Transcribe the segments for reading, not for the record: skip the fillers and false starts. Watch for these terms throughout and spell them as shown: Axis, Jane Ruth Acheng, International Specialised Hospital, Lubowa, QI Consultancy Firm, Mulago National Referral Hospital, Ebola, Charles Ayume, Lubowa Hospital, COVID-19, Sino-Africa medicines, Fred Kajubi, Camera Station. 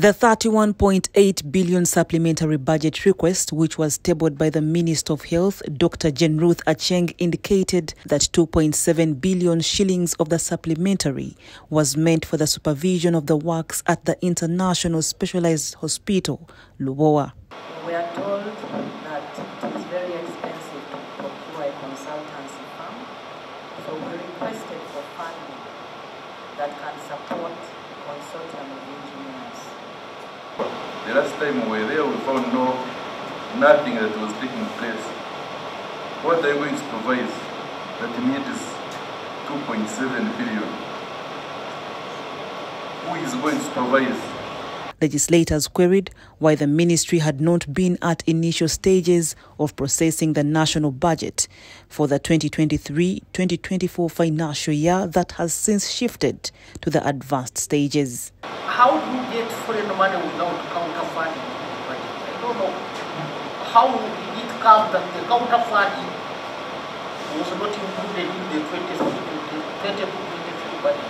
The 31.8 billion supplementary budget request, which was tabled by the Minister of Health, Dr. Jane Ruth Acheng, indicated that 2.7 billion shillings of the supplementary was meant for the supervision of the works at the International Specialised Hospital, Lubowa. We are told that it is very expensive for QI Consultancy Firm, so we requested for funding that can support the consortium of engineers. The last time we were there, we found nothing that was taking place. What they are going to provide that means 2.7 billion. Who is going to provide? Legislators queried why the ministry had not been at initial stages of processing the national budget for the 2023-2024 financial year that has since shifted to the advanced stages. How do you get foreign money without counterfunding? I don't know. How did it come that the counterfunding was not included in the 2023 budget?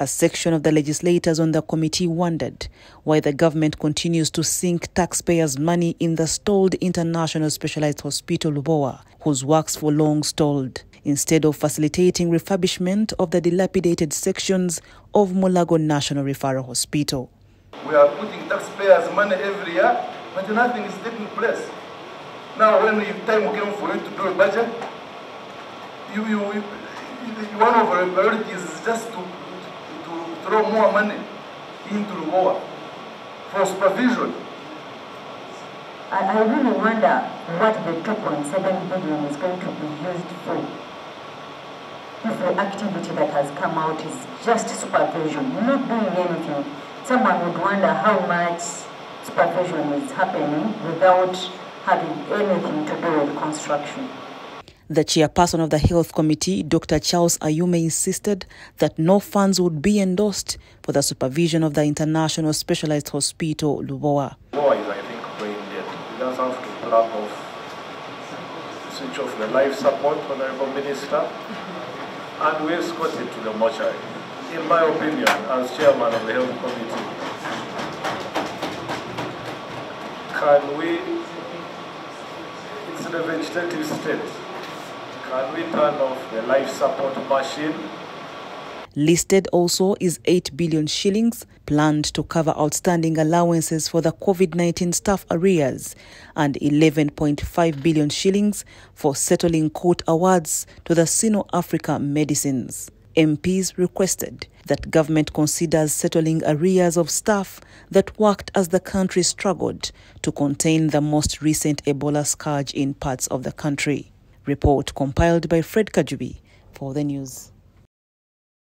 A section of the legislators on the committee wondered why the government continues to sink taxpayers' money in the stalled International Specialized Hospital Lubowa, whose works for long stalled, instead of facilitating refurbishment of the dilapidated sections of Mulago National Referral Hospital. We are putting taxpayers' money every year, but nothing is taking place. Now, when the time came for you to do a budget, one of our priorities is just to throw more money into the war for supervision. I really wonder what the 2.7 billion is going to be used for. If the activity that has come out is just supervision, not doing anything, someone would wonder how much supervision is happening without having anything to do with construction. The chairperson of the Health Committee, Dr. Charles Ayume, insisted that no funds would be endorsed for the supervision of the International Specialized Hospital, Lubowa. Lubowa is, I think, going dead. We just have to plug off, switch off the life support, Honorable Minister, and we escort it to the mortuary. In my opinion, as chairman of the Health Committee, can we, it's the vegetative state. Can we turn off the life support machine? Listed also is 8 billion shillings planned to cover outstanding allowances for the COVID-19 staff arrears and 11.5 billion shillings for settling court awards to the Sino-Africa medicines. MPs requested that government considers settling arrears of staff that worked as the country struggled to contain the most recent Ebola scourge in parts of the country. Report compiled by Fred Kajubi for the news.